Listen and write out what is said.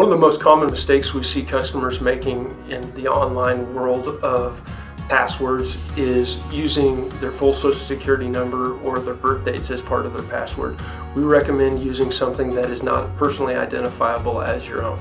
One of the most common mistakes we see customers making in the online world of passwords is using their full social security number or their birth dates as part of their password. We recommend using something that is not personally identifiable as your own.